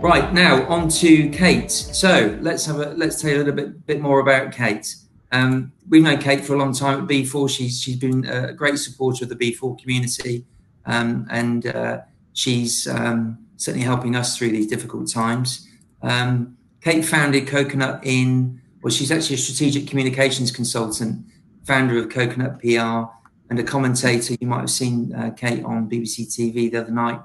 Right, now on to Kate. So let's tell you a little bit more about Kate. We've known Kate for a long time at B4. She's been a great supporter of the B4 community, and she's certainly helping us through these difficult times. Kate founded Coconut she's actually a strategic communications consultant, founder of Coconut PR, and a commentator. You might have seen Kate on BBC TV the other night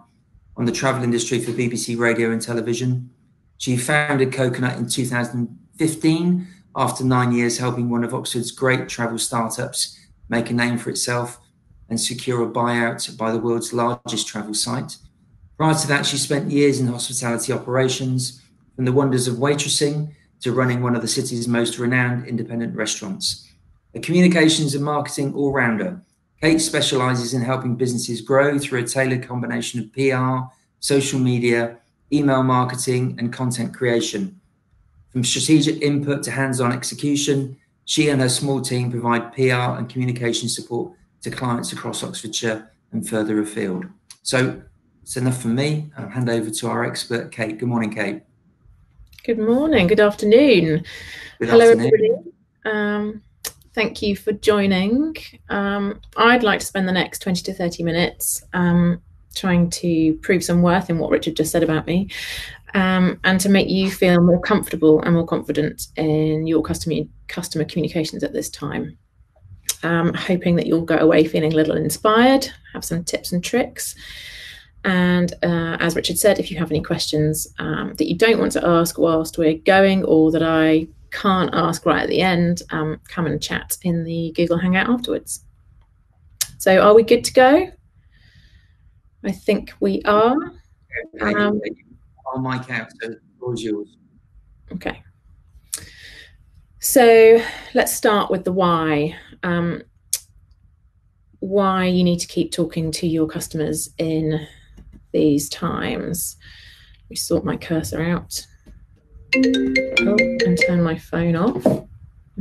on the travel industry for BBC Radio and Television. She founded Coconut in 2015 after 9 years helping one of Oxford's great travel startups make a name for itself and secure a buyout by the world's largest travel site. Prior to that, she spent years in hospitality operations, from the wonders of waitressing to running one of the city's most renowned independent restaurants. A communications and marketing all-rounder, Kate specialises in helping businesses grow through a tailored combination of PR, social media, email marketing, and content creation. From strategic input to hands-on execution, she and her small team provide PR and communication support to clients across Oxfordshire and further afield. So it's enough for me. I'll hand over to our expert, Kate. Good morning, Kate. Good morning. Good afternoon. Hello, everybody. Thank you for joining. I'd like to spend the next 20 to 30 minutes trying to prove some worth in what Richard just said about me, and to make you feel more comfortable and more confident in your customer communications at this time. Hoping that you'll go away feeling a little inspired, have some tips and tricks. And as Richard said, if you have any questions that you don't want to ask whilst we're going, or that I can't ask right at the end, come and chat in the Google Hangout afterwards. So are we good to go? I think we are. Okay, on my count, so the floor is yours. Okay. So let's start with the why. Why you need to keep talking to your customers in these times. Let me sort my cursor out. Oh, and turn my phone off.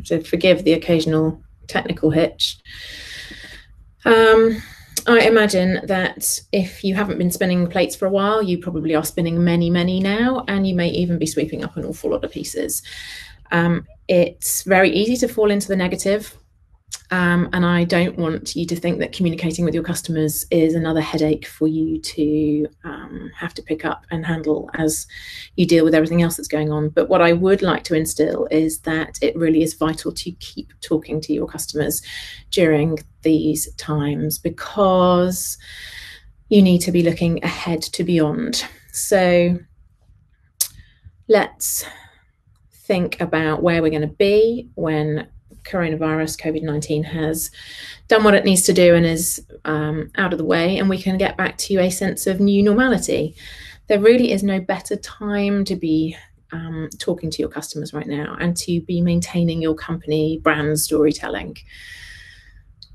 So forgive the occasional technical hitch. I imagine that if you haven't been spinning plates for a while, you probably are spinning many, many now, and you may even be sweeping up an awful lot of pieces. It's very easy to fall into the negative, and I don't want you to think that communicating with your customers is another headache for you to have to pick up and handle as you deal with everything else that's going on. But what I would like to instill is that it really is vital to keep talking to your customers during these times, because you need to be looking ahead to beyond. So let's think about where we're going to be when coronavirus, COVID-19, has done what it needs to do and is out of the way, and we can get back to a sense of new normality. There really is no better time to be talking to your customers right now and to be maintaining your company brand storytelling.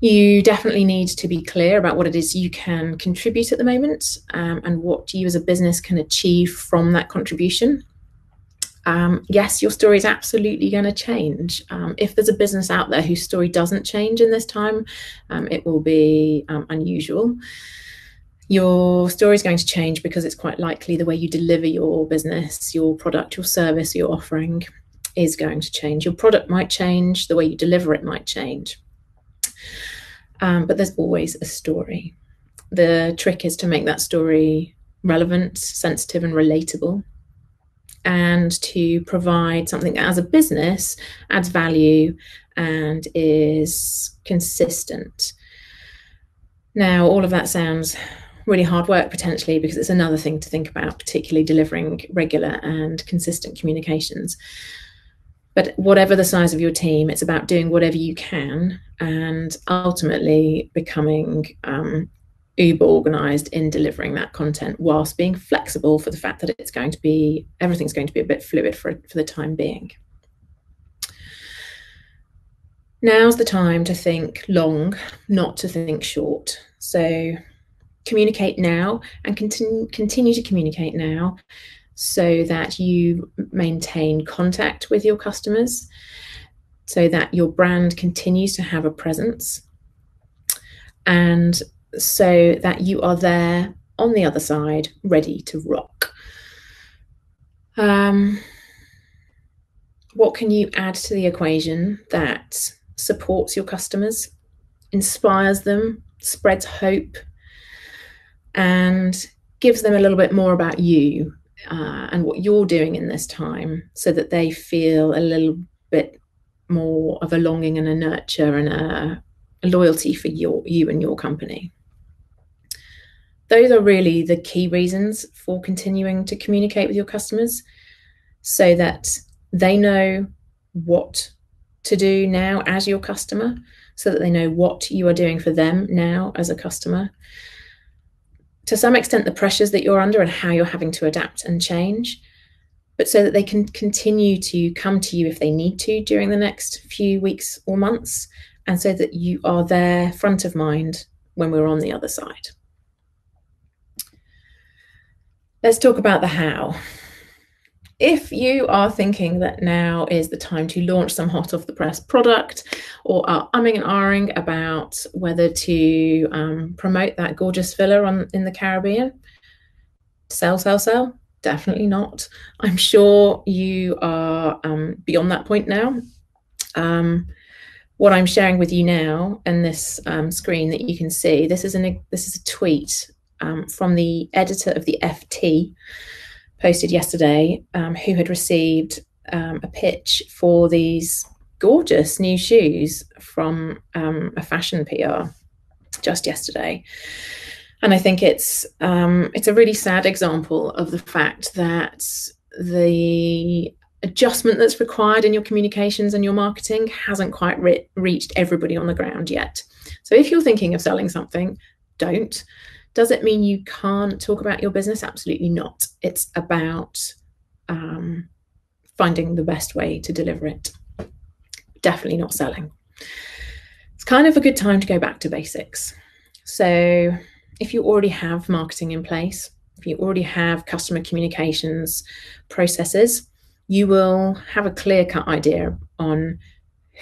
You definitely need to be clear about what it is you can contribute at the moment, and what you as a business can achieve from that contribution. Yes, your story is absolutely going to change. If there's a business out there whose story doesn't change in this time, it will be unusual. Your story is going to change because it's quite likely the way you deliver your business, your product, your service, your offering is going to change. Your product might change, the way you deliver it might change. But there's always a story. The trick is to make that story relevant, sensitive, and relatable, and to provide something that as a business adds value and is consistent. Now, all of that sounds really hard work potentially, because it's another thing to think about, particularly delivering regular and consistent communications. But whatever the size of your team, it's about doing whatever you can and ultimately becoming uber organised in delivering that content, whilst being flexible for the fact that it's going to be, everything's going to be a bit fluid for the time being. Now's the time to think long, not to think short. So communicate now and continue to communicate now, so that you maintain contact with your customers, so that your brand continues to have a presence, and so that you are there on the other side, ready to rock. What can you add to the equation that supports your customers, inspires them, spreads hope, and gives them a little bit more about you and what you're doing in this time, so that they feel a little bit more of a longing and a nurture and a loyalty for you and your company? Those are really the key reasons for continuing to communicate with your customers, so that they know what to do now as your customer, so that they know what you are doing for them now as a customer. To some extent, the pressures that you're under and how you're having to adapt and change, but so that they can continue to come to you if they need to during the next few weeks or months, and so that you are there front of mind when we're on the other side. Let's talk about the how. If you are thinking that now is the time to launch some hot off the press product, or are umming and ahhing about whether to promote that gorgeous villa in the Caribbean, sell, definitely not. I'm sure you are beyond that point now. What I'm sharing with you now, and this screen that you can see, this is a tweet from the editor of the FT, posted yesterday, who had received a pitch for these gorgeous new shoes from a fashion PR just yesterday. And I think it's a really sad example of the fact that the adjustment that's required in your communications and your marketing hasn't quite reached everybody on the ground yet. So if you're thinking of selling something, don't. Does it mean you can't talk about your business? Absolutely not. It's about finding the best way to deliver it. Definitely not selling. It's kind of a good time to go back to basics. So if you already have marketing in place, if you already have customer communications processes, you will have a clear-cut idea on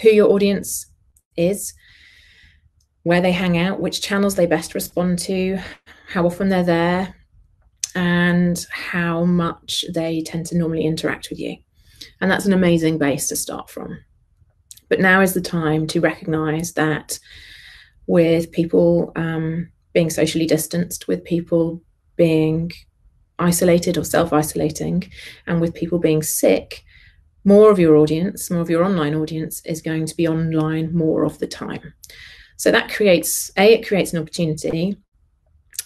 who your audience is, where they hang out, which channels they best respond to, how often they're there, and how much they tend to normally interact with you. And that's an amazing base to start from. But now is the time to recognize that with people being socially distanced, with people being isolated or self-isolating, and with people being sick, more of your audience, more of your online audience is going to be online more of the time. So that creates, it creates an opportunity,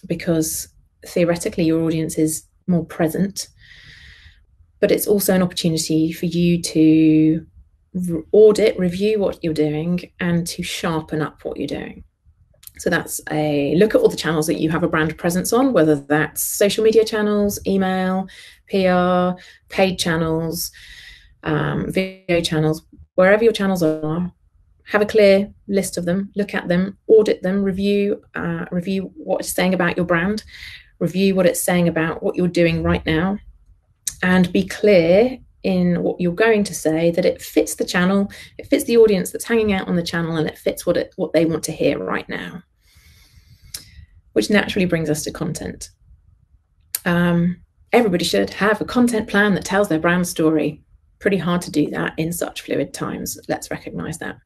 because theoretically your audience is more present, but it's also an opportunity for you to review what you're doing and to sharpen up what you're doing. So that's a look at all the channels that you have a brand presence on, whether that's social media channels, email, PR, paid channels, video channels, wherever your channels are. Have a clear list of them, look at them, audit them, review what it's saying about your brand, review what it's saying about what you're doing right now, and be clear in what you're going to say, that it fits the channel, it fits the audience that's hanging out on the channel, and it fits what they want to hear right now. Which naturally brings us to content. Everybody should have a content plan that tells their brand story. Pretty hard to do that in such fluid times, let's recognise that.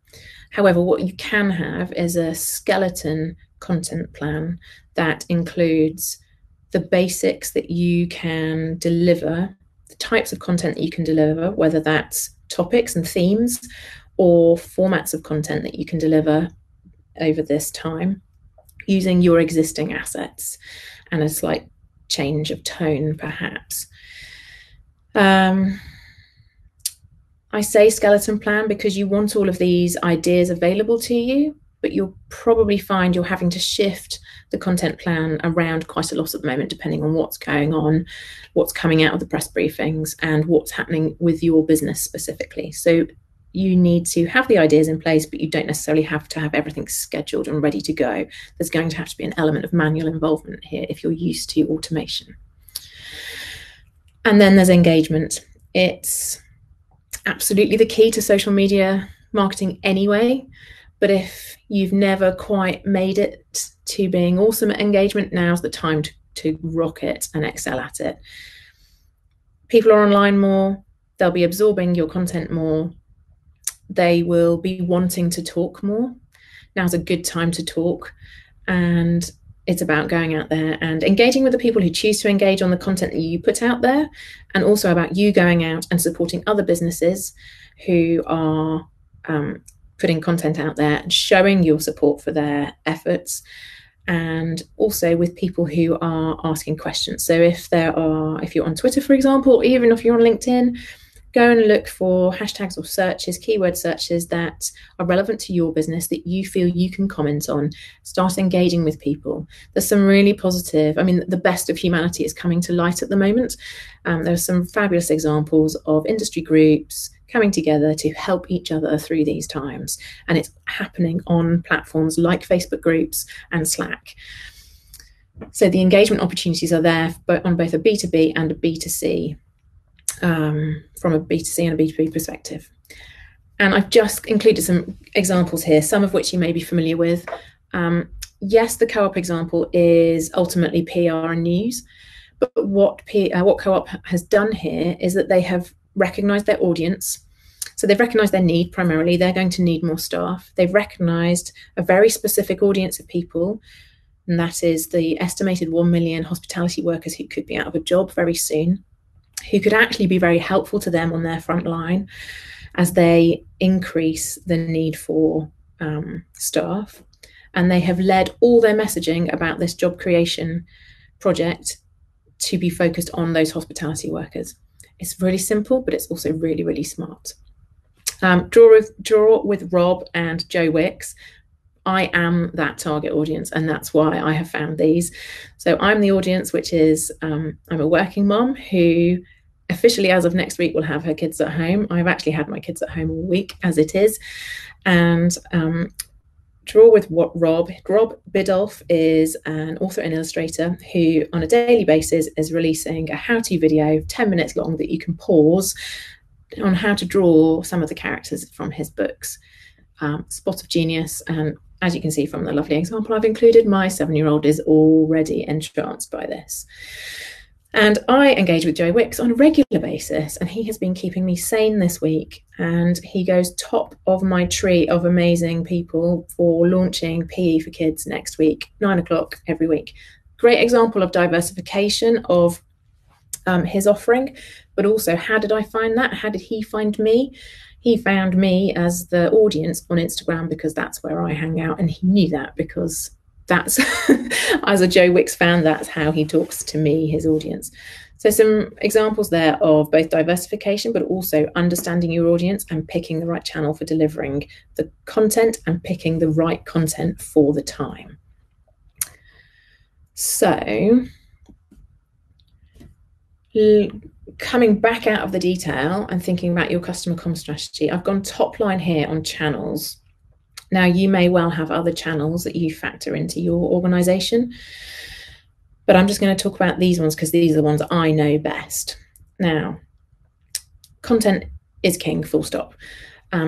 However, what you can have is a skeleton content plan that includes the basics that you can deliver, the types of content that you can deliver, whether that's topics and themes or formats of content that you can deliver over this time, using your existing assets and a slight change of tone, perhaps. I say skeleton plan because you want all of these ideas available to you, but you'll probably find you're having to shift the content plan around quite a lot at the moment, depending on what's going on, what's coming out of the press briefings, and what's happening with your business specifically. So you need to have the ideas in place, but you don't necessarily have to have everything scheduled and ready to go. There's going to have to be an element of manual involvement here if you're used to automation. And then there's engagement. It's absolutely the key to social media marketing anyway, but if you've never quite made it to being awesome at engagement, now's the time to rock it and excel at it. people are online more, they'll be absorbing your content more, they will be wanting to talk more. Now's a good time to talk, and it's about going out there and engaging with the people who choose to engage on the content that you put out there, and also about you going out and supporting other businesses who are putting content out there and showing your support for their efforts, and also with people who are asking questions. So if you're on Twitter, for example, or even if you're on LinkedIn, go and look for hashtags or searches, keyword searches that are relevant to your business that you feel you can comment on. Start engaging with people. There's some really positive, I mean, the best of humanity is coming to light at the moment. There are some fabulous examples of industry groups coming together to help each other through these times. And it's happening on platforms like Facebook groups and Slack. So the engagement opportunities are there on both a B2B and a B2C. From a B2C and a B2B perspective. And I've just included some examples here, some of which you may be familiar with. Yes, the co-op example is ultimately PR and news, but what co-op has done here is that they have recognised their audience. So they've recognised their need primarily. They're going to need more staff. They've recognised a very specific audience of people, and that is the estimated 1 million hospitality workers who could be out of a job very soon, who could actually be very helpful to them on their front line as they increase the need for staff. And they have led all their messaging about this job creation project to be focused on those hospitality workers. It's really simple, but it's also really, really smart. Draw with Rob and Joe Wicks. I am that target audience, and that's why I have found these. So I'm the audience, which is I'm a working mom who officially as of next week will have her kids at home. I've actually had my kids at home all week as it is. And Draw with Rob Bidolf is an author and illustrator who on a daily basis is releasing a how-to video 10 minutes long that you can pause on how to draw some of the characters from his books. Spot of genius, and as you can see from the lovely example I've included, my 7-year-old is already entranced by this. And I engage with Joe Wicks on a regular basis, and he has been keeping me sane this week, and he goes top of my tree of amazing people for launching PE for kids next week, 9 o'clock every week. Great example of diversification of his offering, but also how did I find that? How did he find me? He found me as the audience on Instagram because that's where I hang out, and he knew that because that's, as a Joe Wicks fan, that's how he talks to me, his audience. So some examples there of both diversification, but also understanding your audience and picking the right channel for delivering the content and picking the right content for the time. So coming back out of the detail and thinking about your customer comm strategy, I've gone top line here on channels. Now, you may well have other channels that you factor into your organisation, but I'm just going to talk about these ones because these are the ones I know best. Now, content is king, full stop.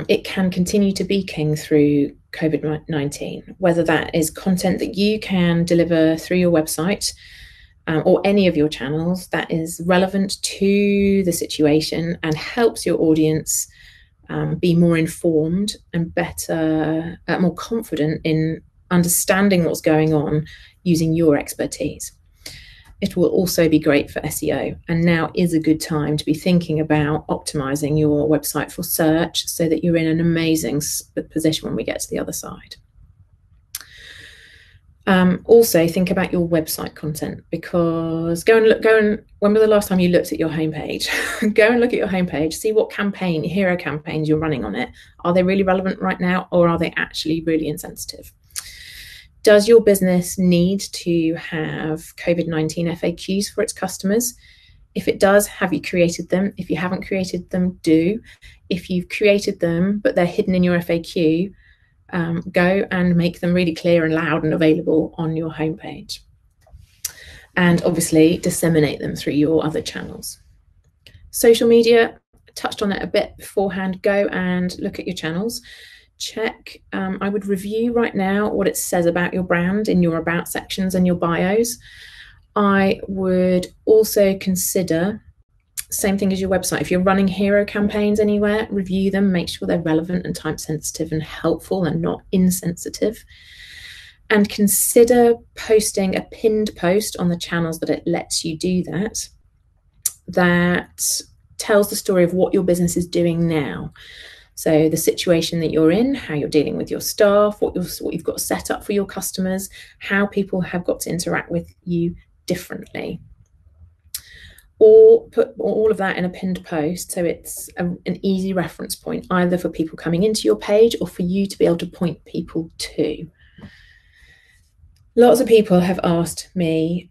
It can continue to be king through COVID-19, whether that is content that you can deliver through your website, or any of your channels that is relevant to the situation and helps your audience be more informed and better, more confident in understanding what's going on using your expertise. It will also be great for SEO, and now is a good time to be thinking about optimizing your website for search so that you're in an amazing position when we get to the other side. Also think about your website content, because when was the last time you looked at your homepage? Go and look at your homepage, see what hero campaigns you're running on it. Are they really relevant right now, or are they actually really insensitive? Does your business need to have COVID-19 FAQs for its customers? If it does, have you created them? If you haven't created them, do. If you've created them, but they're hidden in your FAQ, go and make them really clear and loud and available on your homepage. And obviously disseminate them through your other channels. Social media, touched on it a bit beforehand. Go and look at your channels. Check, I would review right now what it says about your brand in your about sections and your bios. I would also consider Same thing as your website. If you're running hero campaigns anywhere, review them, make sure they're relevant and time sensitive and helpful and not insensitive. And consider posting a pinned post on the channels that it lets you do that, that tells the story of what your business is doing now. So the situation that you're in, how you're dealing with your staff, what you've got set up for your customers, how people have got to interact with you differently. Or put all of that in a pinned post, so it's an easy reference point, either for people coming into your page or for you to be able to point people to. Lots of people have asked me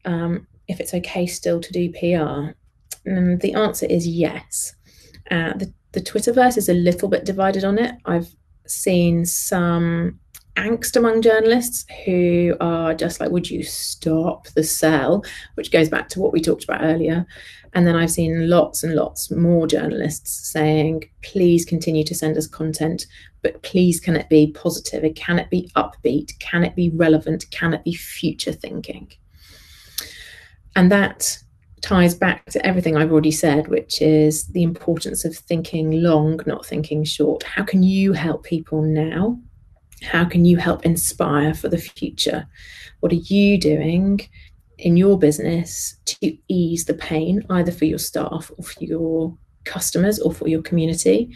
if it's okay still to do PR. And the answer is yes. The Twitterverse is a little bit divided on it. I've seen some angst among journalists who are just like, would you stop the sell? Which goes back to what we talked about earlier. And then I've seen lots and lots more journalists saying, please continue to send us content, but please, can it be positive? Can it be upbeat? Can it be relevant? Can it be future thinking? And that ties back to everything I've already said, which is the importance of thinking long, not thinking short. How can you help people now? How can you help inspire for the future? What are you doing in your business to ease the pain, either for your staff or for your customers or for your community?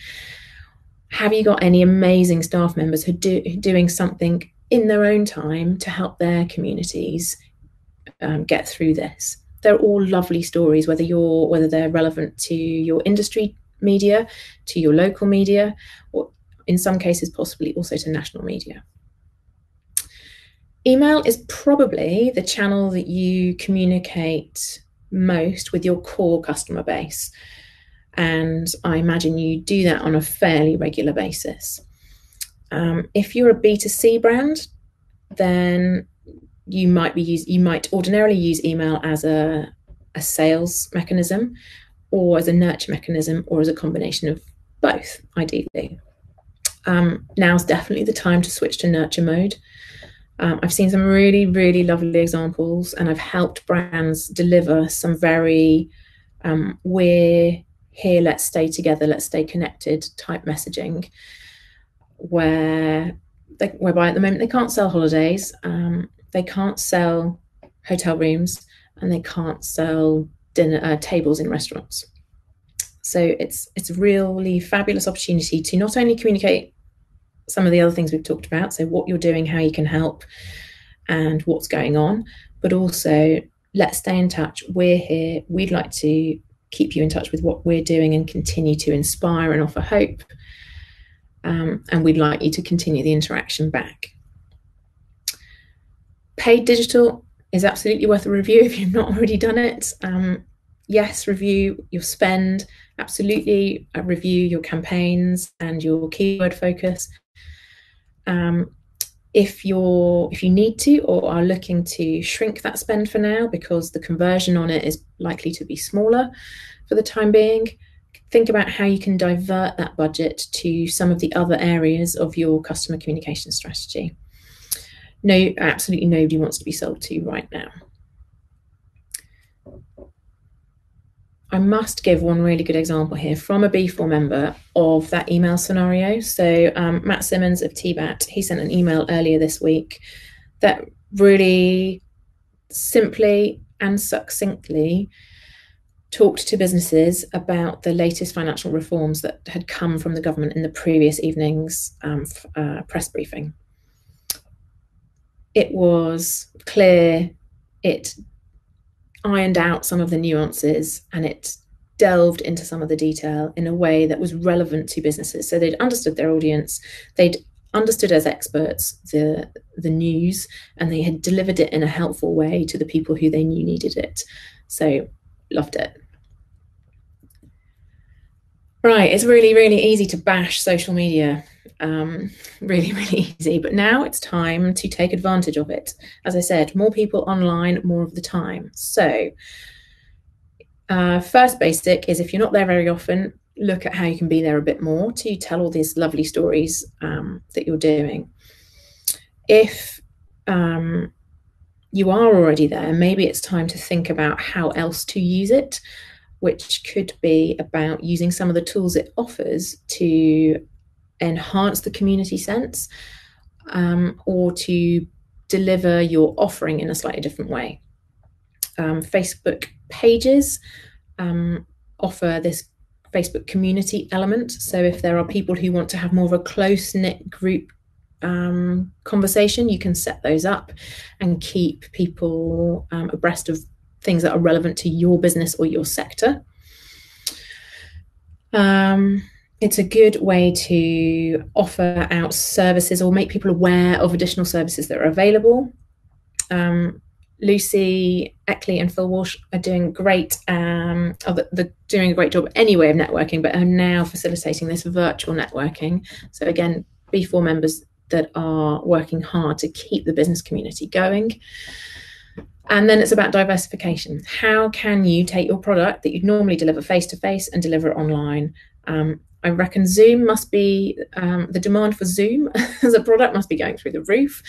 Have you got any amazing staff members who are doing something in their own time to help their communities get through this? They're all lovely stories, whether they're relevant to your industry media, to your local media, or in some cases possibly also to national media. Email is probably the channel that you communicate most with your core customer base. And I imagine you do that on a fairly regular basis. If you're a B2C brand, then you might ordinarily use email as a sales mechanism, or as a nurture mechanism, or as a combination of both, ideally. Now's definitely the time to switch to nurture mode. I've seen some really, really lovely examples, and I've helped brands deliver some very we're here, let's stay together, let's stay connected type messaging, whereby at the moment they can't sell holidays, they can't sell hotel rooms, and they can't sell tables in restaurants. So it's a really fabulous opportunity to not only communicate some of the other things we've talked about, so what you're doing, how you can help, and what's going on, but also let's stay in touch. We're here. We'd like to keep you in touch with what we're doing and continue to inspire and offer hope. And we'd like you to continue the interaction back. Paid digital is absolutely worth a review if you've not already done it. Yes, review your spend, absolutely review your campaigns and your keyword focus. If you need to or are looking to shrink that spend for now because the conversion on it is likely to be smaller for the time being, think about how you can divert that budget to some of the other areas of your customer communication strategy. No, absolutely nobody wants to be sold to right now. I must give one really good example here from a B4 member of that email scenario. So Matt Simmons of TBAT, he sent an email earlier this week that really simply and succinctly talked to businesses about the latest financial reforms that had come from the government in the previous evening's press briefing. It was clear, it ironed out some of the nuances, and it delved into some of the detail in a way that was relevant to businesses. So they'd understood their audience, they'd understood as experts the news, and they had delivered it in a helpful way to the people who they knew needed it. So loved it. Right, it's really, really easy to bash social media. Really, really easy. But now it's time to take advantage of it. As I said, more people online, more of the time. So first basic is, if you're not there very often, look at how you can be there a bit more to tell all these lovely stories that you're doing. If you are already there, maybe it's time to think about how else to use it. which could be about using some of the tools it offers to enhance the community sense, or to deliver your offering in a slightly different way. Facebook pages offer this Facebook community element. So if there are people who want to have more of a close-knit group conversation, you can set those up and keep people abreast of things that are relevant to your business or your sector. It's a good way to offer out services or make people aware of additional services that are available. Lucy Eckley and Phil Walsh are doing great. They're doing a great job anyway of networking, but are now facilitating this virtual networking. So again, B4 members that are working hard to keep the business community going. And then it's about diversification. How can you take your product that you'd normally deliver face-to-face and deliver it online? I reckon Zoom must be, the demand for Zoom as a product must be going through the roof.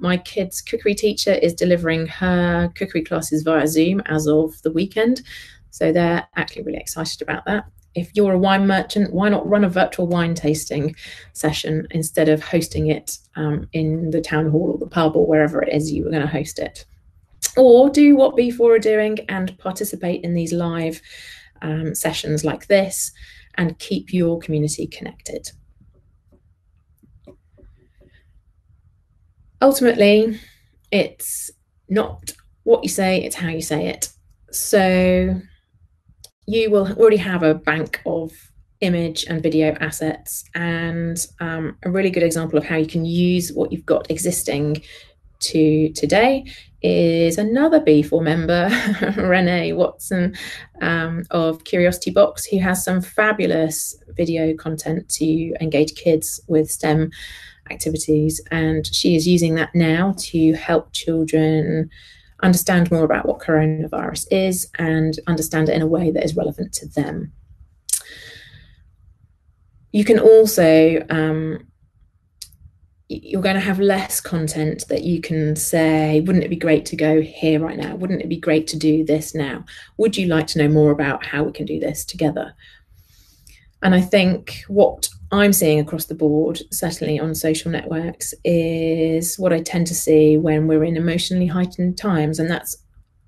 My kids' cookery teacher is delivering her cookery classes via Zoom as of the weekend. So they're actually really excited about that. If you're a wine merchant, why not run a virtual wine tasting session instead of hosting it in the town hall or the pub or wherever it is you were going to host it? Or do what B4 are doing and participate in these live sessions like this, and keep your community connected. Ultimately, it's not what you say, it's how you say it. So you will already have a bank of image and video assets, and a really good example of how you can use what you've got existing to today is another B4 member, Renee Watson of Curiosity Box, who has some fabulous video content to engage kids with STEM activities. And she is using that now to help children understand more about what coronavirus is and understand it in a way that is relevant to them. You can also you're going to have less content that you can say, wouldn't it be great to go here right now? Wouldn't it be great to do this now? Would you like to know more about how we can do this together? And I think what I'm seeing across the board, certainly on social networks, is what I tend to see when we're in emotionally heightened times. And that's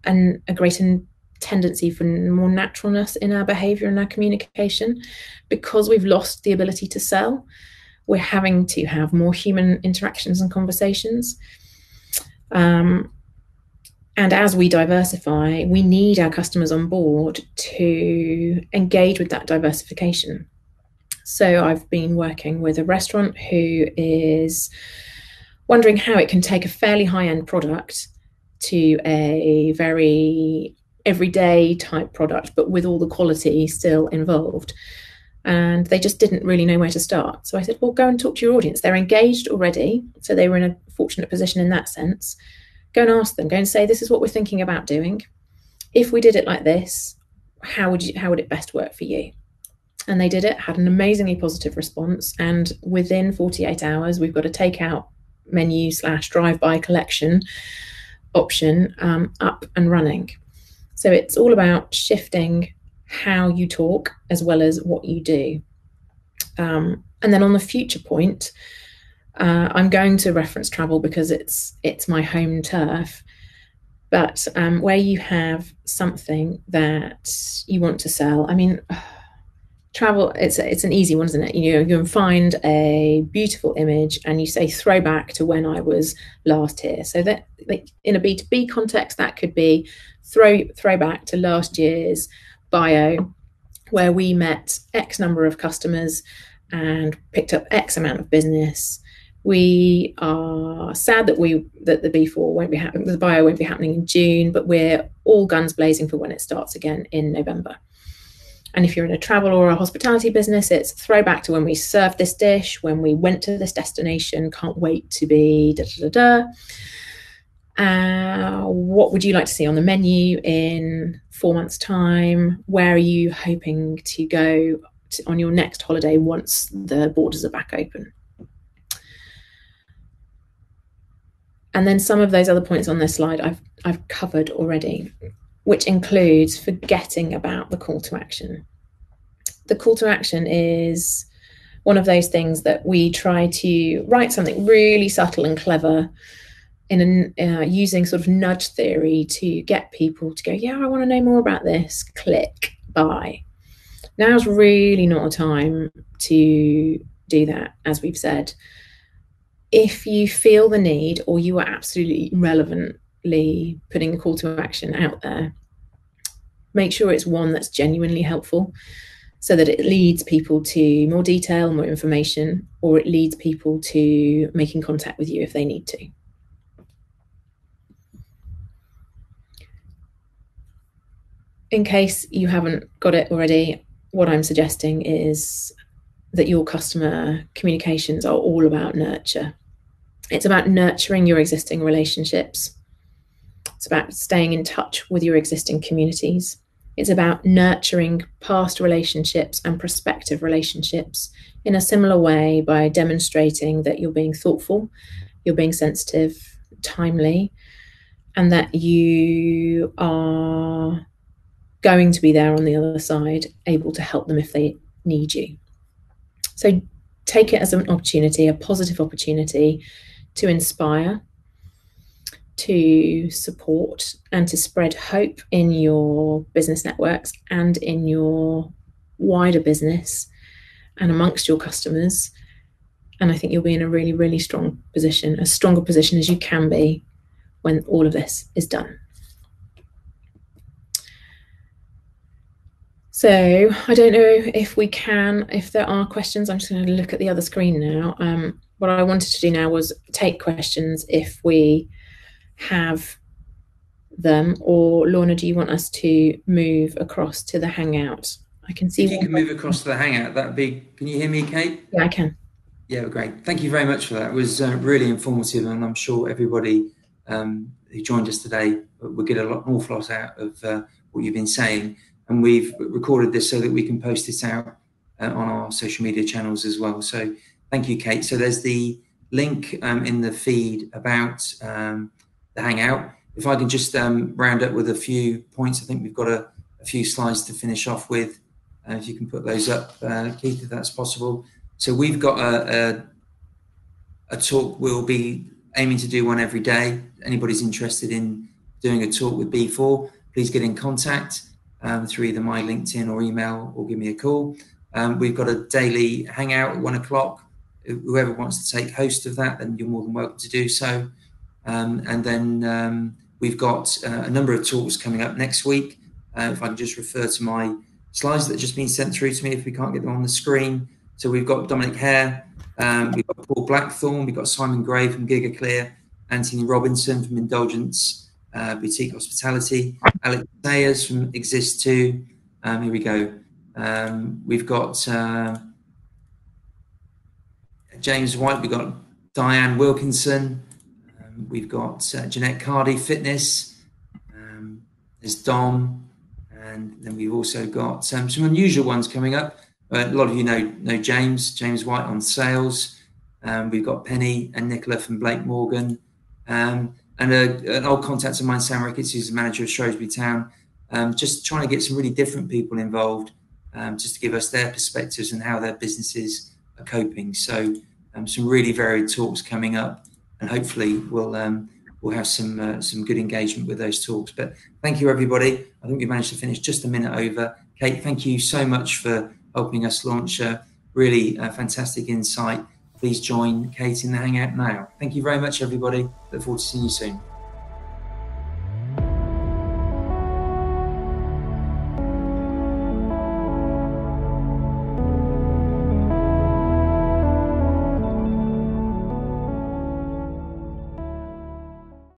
a greater tendency for more naturalness in our behaviour and our communication, because we've lost the ability to sell. We're having to have more human interactions and conversations. And as we diversify, we need our customers on board to engage with that diversification. So I've been working with a restaurant who is wondering how it can take a fairly high-end product to a very everyday type product, but with all the quality still involved. And they just didn't really know where to start. So I said, well, go and talk to your audience. They're engaged already. So they were in a fortunate position in that sense. Go and ask them, go and say, this is what we're thinking about doing. If we did it like this, how would it best work for you? And they did it, had an amazingly positive response. And within 48 hours, we've got a takeout menu / drive-by collection option up and running. So it's all about shifting how you talk as well as what you do. And then on the future point, I'm going to reference travel because it's my home turf, but where you have something that you want to sell, I mean, travel, it's an easy one, isn't it? You know, you can find a beautiful image and you say throwback to when I was last here. So that, like, in a B2B context, that could be throwback to last year's bio, where we met X number of customers and picked up X amount of business. We are sad that the B4 won't be happening, the bio won't be happening in June, but we're all guns blazing for when it starts again in November. And if you're in a travel or a hospitality business, it's throwback to when we served this dish, when we went to this destination, can't wait to be da-da-da-da. What would you like to see on the menu in 4 months' time? Where are you hoping to go on your next holiday once the borders are back open? And then some of those other points on this slide I've covered already. which includes forgetting about the call to action. The call to action is one of those things that we try to write something really subtle and clever in using sort of nudge theory to get people to go, yeah, I want to know more about this, click, buy. Now's really not a time to do that, as we've said. If you feel the need or you are absolutely relevantly putting a call to action out there, make sure it's one that's genuinely helpful so that it leads people to more detail, more information, or it leads people to making contact with you if they need to. In case you haven't got it already, what I'm suggesting is that your customer communications are all about nurture. It's about nurturing your existing relationships. It's about staying in touch with your existing communities. It's about nurturing past relationships and prospective relationships in a similar way by demonstrating that you're being thoughtful, you're being sensitive, timely, and that you are going to be there on the other side, able to help them if they need you. So take it as an opportunity, a positive opportunity to inspire, to support, and to spread hope in your business networks and in your wider business and amongst your customers. And I think you'll be in a really, really strong position, as strong a position as you can be when all of this is done. So I don't know if there are questions. I'm just going to look at the other screen now. What I wanted to do now was take questions if we have them. Or Lorna, do you want us to move across to the Hangout? I can see. If you can move across to the Hangout, that'd be. Can you hear me, Kate? Yeah, I can. Yeah, great. Thank you very much for that. It was really informative, and I'm sure everybody who joined us today will get an awful lot out of what you've been saying. And we've recorded this so that we can post this out on our social media channels as well. So thank you, Kate. So there's the link in the feed about the Hangout. If I can just round up with a few points. I think we've got a few slides to finish off with. If you can put those up, Keith, if that's possible. So we've got a talk. We'll be aiming to do one every day. Anybody's interested in doing a talk with B4, please get in contact. Through either my LinkedIn or email, or give me a call. We've got a daily Hangout at 1 o'clock. Whoever wants to take host of that, then you're more than welcome to do so. And then we've got a number of talks coming up next week. If I can just refer to my slides that have just been sent through to me, if we can't get them on the screen. So we've got Dominic Hare, we've got Paul Blackthorne, we've got Simon Gray from GigaClear, Anthony Robinson from Indulgence, Boutique Hospitality, Alex Sayers from Exist Two. Here we go. We've got James White. We've got Diane Wilkinson. We've got Jeanette Cardi Fitness. There's Dom, and then we've also got some unusual ones coming up. A lot of you know James White on sales. We've got Penny and Nicola from Blake Morgan. And an old contact of mine, Sam Ricketts, who's the manager of Shrewsbury Town, just trying to get some really different people involved, just to give us their perspectives and how their businesses are coping. So some really varied talks coming up, and hopefully we'll have some good engagement with those talks. But thank you, everybody. I think we managed to finish just a minute over. Kate, thank you so much for helping us launch a really fantastic insight. Please join Kate in the Hangout now. Thank you very much, everybody. Look forward to seeing you soon.